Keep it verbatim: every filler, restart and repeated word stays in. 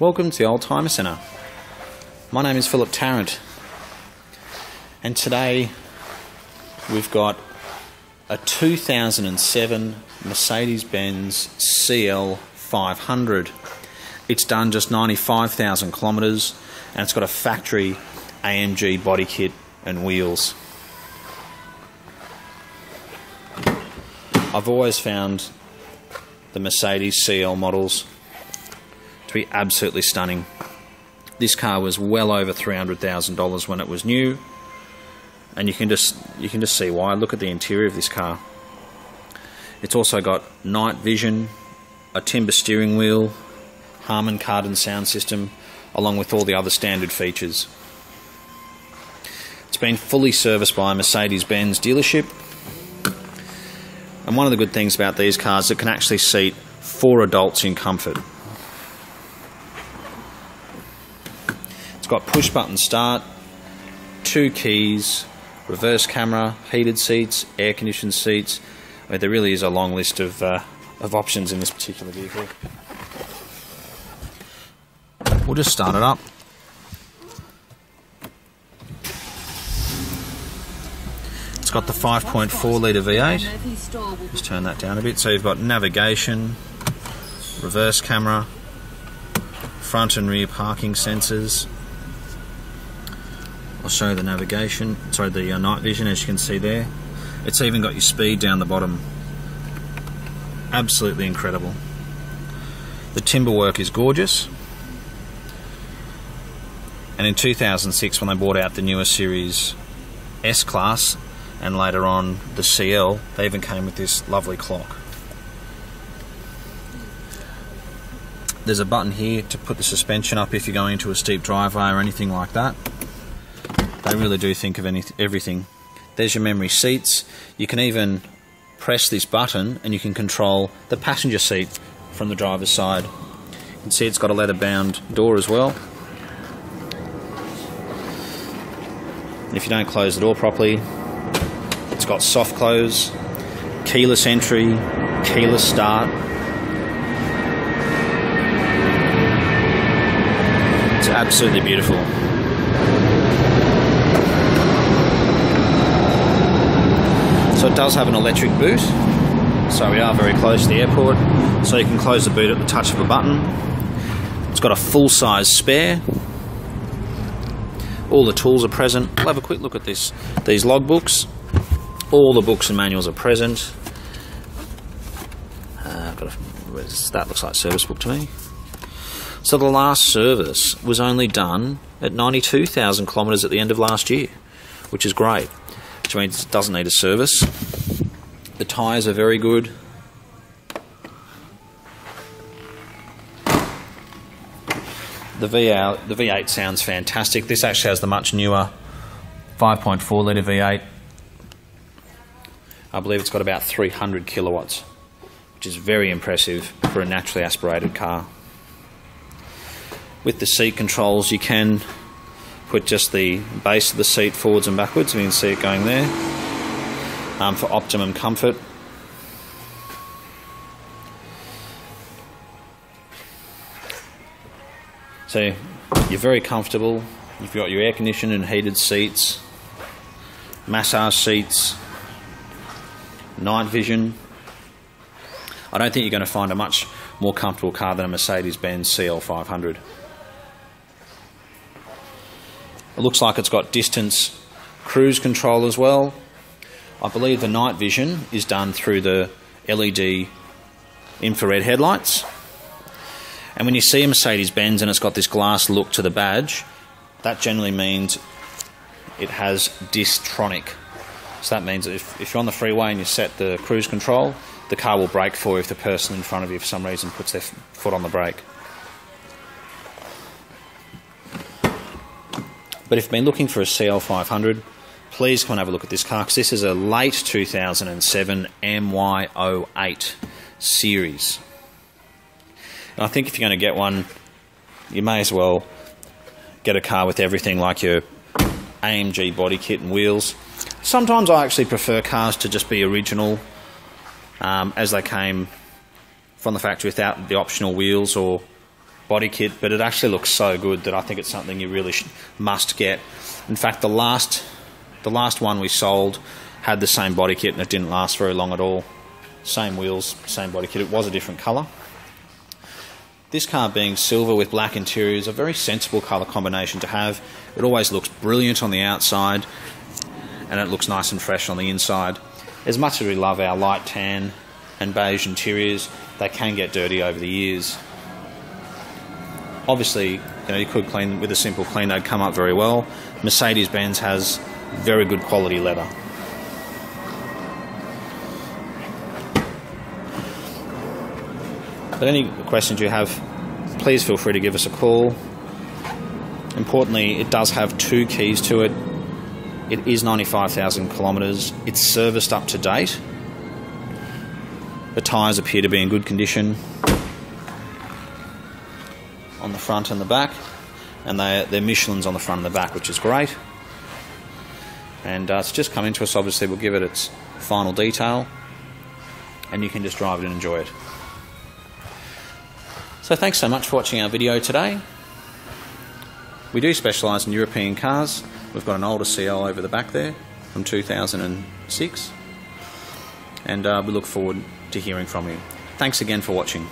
Welcome to the Old Timer Centre. My name is Philip Tarrant, and today we've got a two thousand seven Mercedes-Benz C L five hundred. It's done just ninety-five thousand kilometres, and it's got a factory A M G body kit and wheels. I've always found the Mercedes C L models to be absolutely stunning. This car was well over three hundred thousand dollars when it was new, and you can just you can just see why. Look at the interior of this car. It's also got night vision, a timber steering wheel, Harman Kardon sound system, along with all the other standard features. It's been fully serviced by a Mercedes-Benz dealership, and one of the good things about these cars is it can actually seat four adults in comfort. Got push button start, two keys, reverse camera, heated seats, air conditioned seats. I mean, there really is a long list of, uh, of options in this particular vehicle. We'll just start it up. It's got the five point four litre V eight. Just turn that down a bit. So you've got navigation, reverse camera, front and rear parking sensors. I'll show you the navigation, sorry, the uh, night vision, as you can see there. It's even got your speed down the bottom. Absolutely incredible. The timber work is gorgeous. And in two thousand six, when they brought out the newer series S-Class, and later on the C L, they even came with this lovely clock. There's a button here to put the suspension up if you're going into a steep driveway or anything like that. They really do think of any, everything. There's your memory seats. You can even press this button and you can control the passenger seat from the driver's side. You can see it's got a leather bound door as well. If you don't close the door properly, it's got soft close, keyless entry, keyless start. It's absolutely beautiful. So it does have an electric boot, so we are very close to the airport, so you can close the boot at the touch of a button. It's got a full-size spare. All the tools are present. We'll have a quick look at this. These logbooks. All the books and manuals are present. Uh, I've got a, that looks like service book to me. So the last service was only done at ninety-two thousand kilometres at the end of last year, which is great. Which means it doesn't need a service. The tyres are very good. The V eight sounds fantastic. This actually has the much newer five point four litre V eight. I believe it's got about three hundred kilowatts, which is very impressive for a naturally aspirated car. With the seat controls, you can put just the base of the seat forwards and backwards, and you can see it going there um, for optimum comfort. So you're very comfortable. You've got your air conditioned and heated seats, massage seats, night vision. I don't think you're going to find a much more comfortable car than a Mercedes-Benz C L five hundred. It looks like it's got distance cruise control as well. I believe the night vision is done through the L E D infrared headlights. And when you see a Mercedes-Benz and it's got this glass look to the badge, that generally means it has DISTRONIC. So that means that if, if you're on the freeway and you set the cruise control, the car will brake for you if the person in front of you for some reason puts their foot on the brake. But if you've been looking for a C L five hundred, please come and have a look at this car, because this is a late two thousand seven M Y oh eight series. And I think if you're going to get one, you may as well get a car with everything, like your A M G body kit and wheels. Sometimes I actually prefer cars to just be original, um, as they came from the factory without the optional wheels or body kit, but it actually looks so good that I think it's something you really should, must get. In fact, the last the last one we sold had the same body kit and it didn't last very long at all. Same wheels, same body kit. It was a different colour. This car being silver with black interior is a very sensible colour combination to have. It always looks brilliant on the outside and it looks nice and fresh on the inside. As much as we love our light tan and beige interiors, they can get dirty over the years. Obviously, you know, you could clean with a simple clean, they'd come up very well. Mercedes-Benz has very good quality leather. But any questions you have, please feel free to give us a call. Importantly, it does have two keys to it. It is ninety-five thousand kilometres. It's serviced up to date. The tyres appear to be in good condition on the front and the back. And they're, they're Michelin's on the front and the back, which is great. And uh, it's just come into us, obviously. We'll give it its final detail. And you can just drive it and enjoy it. So thanks so much for watching our video today. We do specialise in European cars. We've got an older C L over the back there from two thousand six. And uh, we look forward to hearing from you. Thanks again for watching.